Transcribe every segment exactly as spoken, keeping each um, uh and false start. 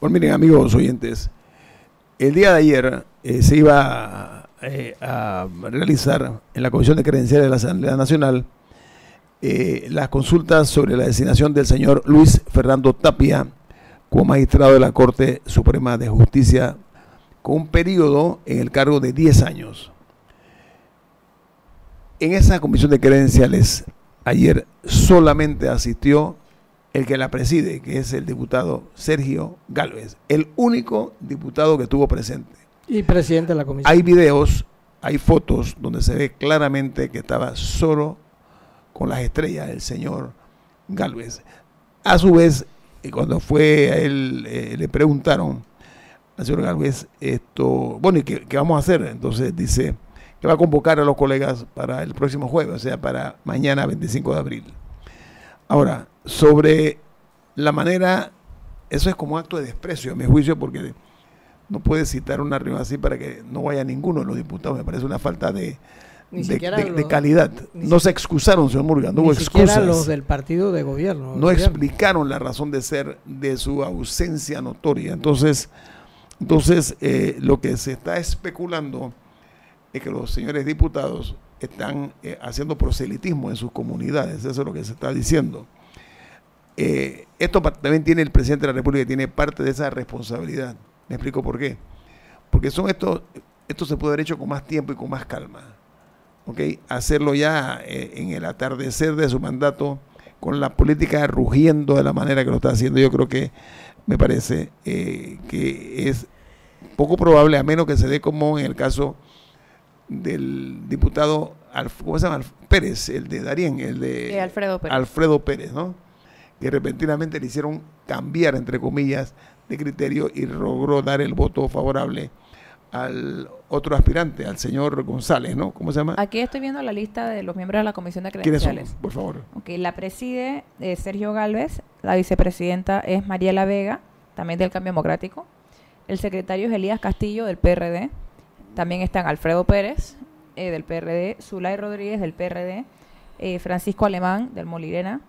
Pues miren, amigos oyentes, el día de ayer eh, se iba eh, a realizar en la Comisión de Credenciales de la Asamblea Nacional eh, las consultas sobre la designación del señor Luis Fernando Tapia como magistrado de la Corte Suprema de Justicia, con un periodo en el cargo de diez años. En esa comisión de credenciales, ayer solamente asistió el que la preside, que es el diputado Sergio Gálvez, el único diputado que estuvo presente. Y presidente de la comisión. Hay videos, hay fotos donde se ve claramente que estaba solo con las estrellas el señor Gálvez. A su vez, y cuando fue a él, eh, le preguntaron al señor Gálvez, esto, bueno, ¿y qué, qué vamos a hacer? Entonces dice que va a convocar a los colegas para el próximo jueves, o sea, para mañana veinticinco de abril. Ahora, sobre la manera, eso es como un acto de desprecio, a mi juicio, porque no puede citar una reunión así para que no vaya ninguno de los diputados. Me parece una falta de... Ni de, de, los, de calidad. No se excusaron, señor Murga, no hubo excusas. Los del partido de gobierno. No explicaron la razón de ser de su ausencia notoria. Entonces, entonces eh, lo que se está especulando es que los señores diputados están eh, haciendo proselitismo en sus comunidades. Eso es lo que se está diciendo. Eh, esto también tiene el presidente de la República, tiene parte de esa responsabilidad. Me explico por qué. Porque son estos, esto se puede haber hecho con más tiempo y con más calma. Okay, hacerlo ya eh, en el atardecer de su mandato, con la política rugiendo de la manera que lo está haciendo, yo creo que me parece eh, que es poco probable, a menos que se dé como en el caso del diputado, Alf, ¿cómo se llama? Alf, Pérez, el de Darién, el de sí, Alfredo Pérez, Alfredo Pérez, ¿no? Que repentinamente le hicieron cambiar, entre comillas, de criterio y logró dar el voto favorable al otro aspirante, al señor González, ¿no? ¿Cómo se llama? Aquí estoy viendo la lista de los miembros de la Comisión de Credenciales. ¿Quiénes son, por favor? Okay, la preside eh, Sergio Gálvez, la vicepresidenta es Mariela Vega, también del Cambio Democrático, el secretario es Elías Castillo, del P R D, también están Alfredo Pérez, eh, del P R D, Zulay Rodríguez, del P R D, eh, Francisco Alemán, del Molirena,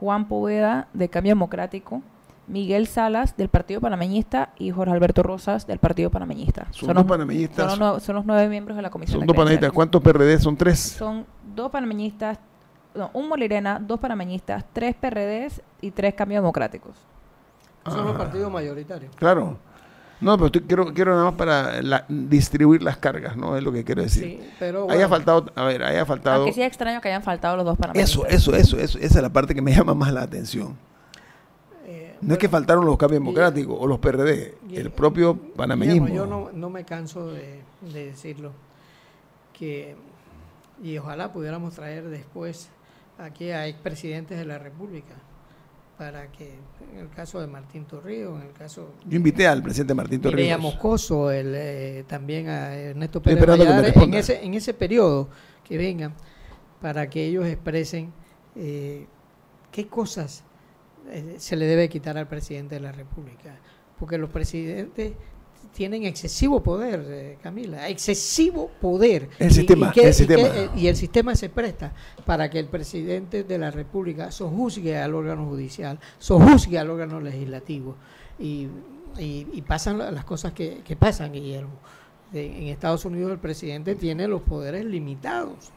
Juan Poveda, del Cambio Democrático, Miguel Salas, del Partido Panameñista, y Jorge Alberto Rosas, del Partido Panameñista. Son, son, los, panameñistas, son, los, son los nueve miembros de la Comisión. Son dos panameñistas. ¿Cuántos P R D? Son tres. Son dos panameñistas, no, un molirena, dos panameñistas, tres P R Ds y tres Cambios Democráticos. Ah, son los partidos mayoritarios. Claro. No, pero estoy, quiero, quiero nada más para la, distribuir las cargas, ¿no? Es lo que quiero decir. Sí, pero bueno, haya faltado, a ver, haya faltado... Aunque sí es extraño que hayan faltado los dos panameñistas. Eso, eso, eso, eso. Esa es la parte que me llama más la atención. No bueno, es que faltaron los Cambios Democráticos y, o los P R D, y, el propio panameñismo. Digamos, yo no, no me canso de, de decirlo, que y ojalá pudiéramos traer después aquí a expresidentes de la República, para que, en el caso de Martín Torrijos, en el caso... Yo invité al presidente Martín Torrijos. Mireya Moscoso, el, eh, también a Ernesto Pérez Balladares, en ese, en ese periodo que vengan, para que ellos expresen eh, qué cosas se le debe quitar al presidente de la República, porque los presidentes tienen excesivo poder, eh, Camila, excesivo poder. El y, sistema, y, que, el y, sistema. Que, y el sistema se presta para que el presidente de la República sojuzgue al órgano judicial, sojuzgue al órgano legislativo, y, y, y pasan las cosas que, que pasan, Guillermo. En Estados Unidos el presidente tiene los poderes limitados.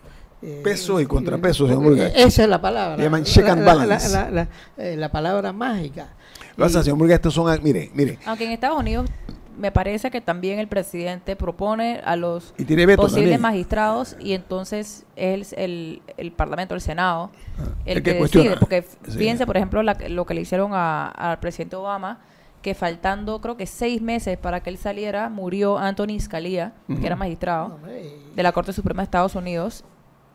Pesos y contrapesos. Eh, esa es la palabra. Le llaman check and balance. La, la, la, la, eh, la palabra mágica. Lo hace, señor Murga, estos son... Mire, mire. Aunque en Estados Unidos me parece que también el presidente propone a los posibles también. magistrados, y entonces es el, el Parlamento, el Senado, ah, el, el que, que decide. Porque fíjense, sí, por ejemplo, la, lo que le hicieron a, al presidente Obama, que faltando creo que seis meses para que él saliera, murió Anthony Scalia, uh-huh. que era magistrado de la Corte Suprema de Estados Unidos,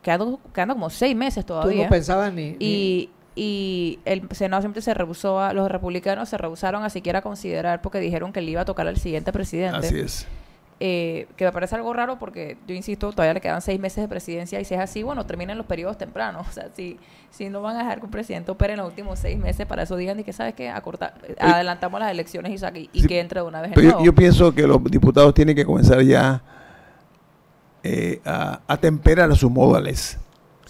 Quedando, quedando como seis meses todavía. Tú no pensabas ni, y, ni... y el Senado siempre se rehusó, a, los republicanos se rehusaron a siquiera considerar, porque dijeron que le iba a tocar al siguiente presidente. Así es. Eh, que me parece algo raro, porque yo insisto, todavía le quedan seis meses de presidencia, y si es así, bueno, terminen los periodos tempranos. O sea, si, si no van a dejar que un presidente opere en los últimos seis meses, para eso digan, y que sabes qué, Acorta, adelantamos las elecciones y, saque, y sí, que entre de una vez. Pero el nuevo. Yo, yo pienso que los diputados tienen que comenzar ya Eh, a, a temperar sus modales.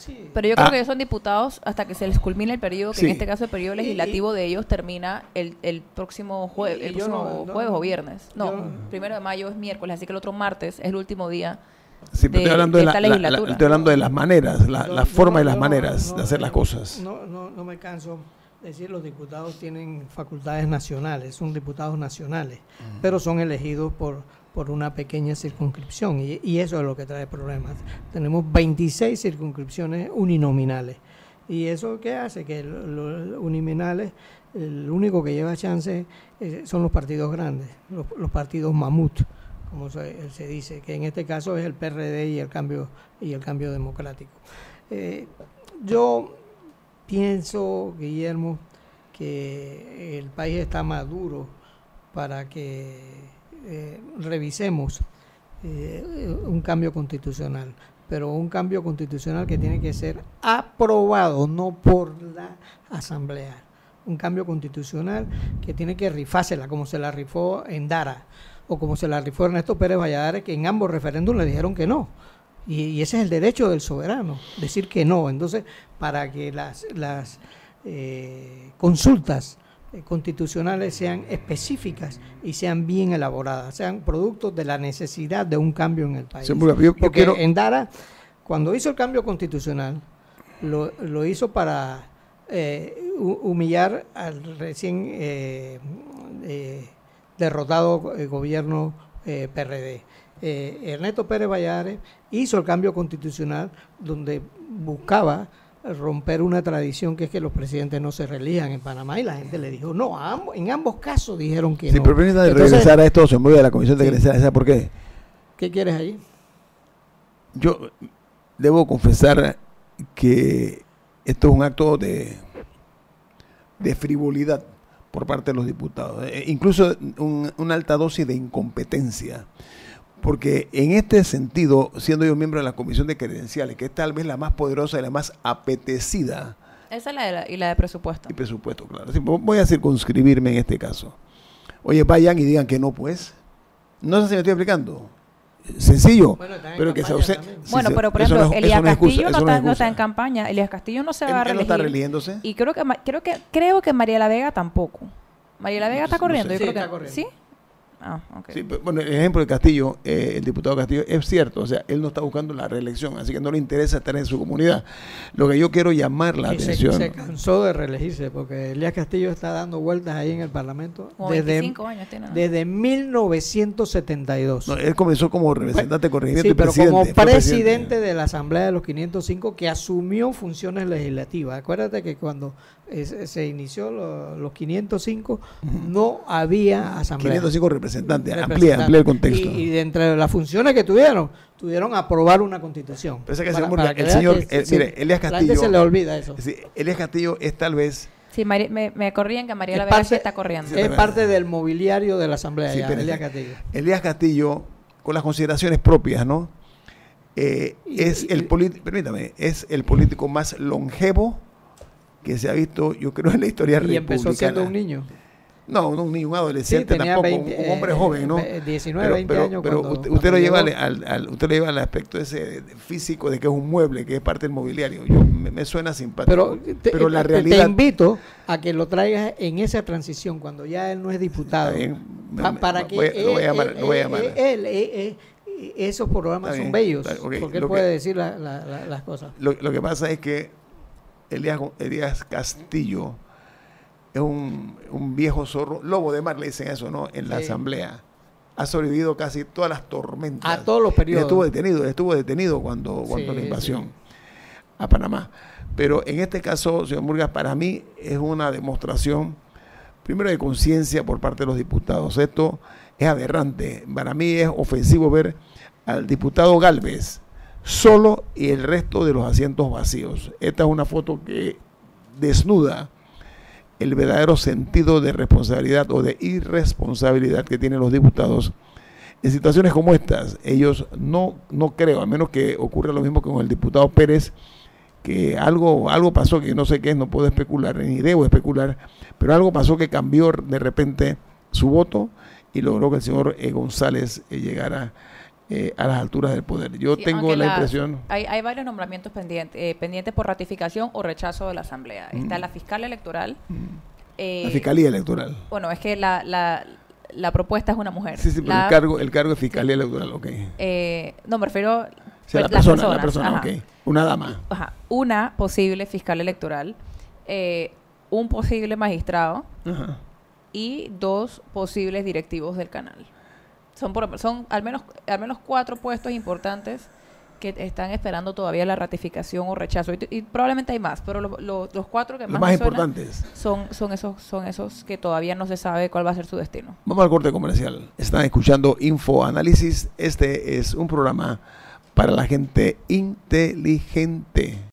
Sí. Pero yo creo ah. que ellos son diputados hasta que se les culmine el periodo, que sí. en este caso el periodo legislativo y, y, de ellos termina el, el próximo, jue, el próximo no, jueves no, o viernes. No, no, primero de mayo es miércoles, así que el otro martes es el último día. Sí, pero de, estoy, hablando de la, la, la, estoy hablando de las maneras, la, no, la forma no, y las no, maneras no, de hacer las cosas. No, no, no me canso de decir, los diputados tienen facultades nacionales, son diputados nacionales, uh-huh. pero son elegidos por, por una pequeña circunscripción y, y eso es lo que trae problemas. Tenemos veintiséis circunscripciones uninominales y eso ¿qué hace? Que los uninominales, el único que lleva chance eh, son los partidos grandes, los, los partidos mamut, como se, se dice, que en este caso es el P R D y el Cambio y el Cambio Democrático. Eh, yo pienso, Guillermo, que el país está maduro para que eh, revisemos eh, un cambio constitucional, pero un cambio constitucional que tiene que ser aprobado, no por la Asamblea. Un cambio constitucional que tiene que rifársela, como se la rifó Endara, o como se la rifó Ernesto Pérez Balladares, que en ambos referéndums le dijeron que no. Y, y ese es el derecho del soberano, decir que no. Entonces, para que las, las eh, consultas eh, constitucionales sean específicas y sean bien elaboradas, sean productos de la necesidad de un cambio en el país. Sí, yo, yo Porque quiero... Endara, cuando hizo el cambio constitucional, lo, lo hizo para eh, humillar al recién... Eh, eh, derrotado el gobierno eh, P R D. Eh, Ernesto Pérez Balladares hizo el cambio constitucional donde buscaba romper una tradición que es que los presidentes no se reelijan en Panamá y la gente le dijo no, a ambos, en ambos casos dijeron que sí, no. Pero permítanme Entonces, regresar a esto, se mueve de la comisión de sí. regresar a esa, ¿por qué? ¿Qué quieres allí? Yo debo confesar que esto es un acto de, de frivolidad por parte de los diputados, eh, incluso un, una alta dosis de incompetencia, porque en este sentido, siendo yo miembro de la Comisión de Credenciales, que es tal vez la más poderosa y la más apetecida. Esa es la de, la, y la de presupuesto. Y presupuesto, claro. Sí, voy a circunscribirme en este caso. Oye, vayan y digan que no, pues. No sé si me estoy explicando. Sencillo, bueno, pero que se ausente. Sí, bueno, pero por ejemplo, no, Elías no Castillo excusa, no, está, no, no está en campaña, Elías Castillo no se va a reelegir. Él no está reeligiéndose. Y creo que, creo que creo que Mariela Vega tampoco. Mariela Vega no, está corriendo, no sé. Yo sí, creo está que corriendo. ¿Sí? Ah, okay. Sí, pero, bueno, el ejemplo de Castillo, eh, el diputado Castillo, es cierto, o sea, él no está buscando la reelección, así que no le interesa estar en su comunidad. Lo que yo quiero llamar la que atención. Se, se cansó de reelegirse, porque Elías Castillo está dando vueltas ahí en el Parlamento como desde, veinticinco años tiene, ¿no? Desde mil novecientos setenta y dos. No, él comenzó como representante bueno, corregidor sí, y pero presidente, como presidente, presidente de la Asamblea de los quinientos cinco, que asumió funciones legislativas. Acuérdate que cuando eh, se inició lo, los quinientos cinco, no había asamblea. quinientos cinco representantes. Representante, amplía, amplía el contexto. Y, y entre las funciones que tuvieron, tuvieron aprobar una constitución. Pero que para, para para que el señor, que, el, sí, mire, Elías Castillo. Se le olvida eso. Es decir, Elías Castillo es tal vez. Sí, Mari, me, me corrían que Mariela Vega sí está corriendo. Es parte del mobiliario de la Asamblea. Sí, ya, Elías Castillo. Elías Castillo, con las consideraciones propias, ¿no? Eh, y, es y, el político, permítame, es el político más longevo que se ha visto, yo creo, en la historia y republicana. Y empezó siendo un niño. No, no, ni un adolescente sí, tampoco, veinte, un hombre eh, joven, ¿no? diecinueve, pero, veinte pero, años. Pero cuando, usted, usted, cuando lo lleva al, al, usted lo lleva al aspecto ese físico de que es un mueble, que es parte del mobiliario. Yo, me, me suena simpático. Pero, te, pero la te, realidad... te invito a que lo traigas en esa transición, cuando ya él no es diputado. Bien, me, para que Lo voy a llamar. Él, llamar. él, él, él, él esos programas bien, son bellos, está, okay. porque lo él que, puede decir la, la, la, las cosas. Lo, lo que pasa es que Elías, Elías Castillo... Es un, un viejo zorro, lobo de mar, le dicen eso, ¿no? En la sí. Asamblea. Ha sobrevivido casi todas las tormentas. A todos los periodos. Estuvo detenido, estuvo detenido cuando, cuando sí, la invasión sí. a Panamá. Pero en este caso, señor Murgas, para mí es una demostración, primero, de conciencia por parte de los diputados. Esto es aberrante. Para mí es ofensivo ver al diputado Gálvez solo y el resto de los asientos vacíos. Esta es una foto que desnuda el verdadero sentido de responsabilidad o de irresponsabilidad que tienen los diputados. En situaciones como estas, ellos no, no creo, a menos que ocurra lo mismo que con el diputado Pérez, que algo, algo pasó que no sé qué es, no puedo especular, ni debo especular, pero algo pasó que cambió de repente su voto y logró que el señor González llegara eh, a las alturas del poder. Yo sí, tengo la, la impresión... Hay, hay varios nombramientos pendientes, eh, pendientes por ratificación o rechazo de la Asamblea. Mm. Está la fiscal electoral. Mm. Eh, la Fiscalía Electoral. Bueno, es que la... la La propuesta es una mujer. Sí, sí, pero la, el cargo, el cargo de fiscalía sí. electoral, ok. Eh, no, me refiero... O sea, la, la persona, persona, la persona, ajá. ok. Una dama. Ajá. Una posible fiscal electoral, eh, un posible magistrado, ajá, y dos posibles directivos del canal. Son, por, son al menos, al menos cuatro puestos importantes que están esperando todavía la ratificación o rechazo. Y, y probablemente hay más, pero lo, lo, los cuatro que más, más importantes son, son, esos, son esos que todavía no se sabe cuál va a ser su destino. Vamos al corte comercial. Están escuchando Infoanálisis. Este es un programa para la gente inteligente.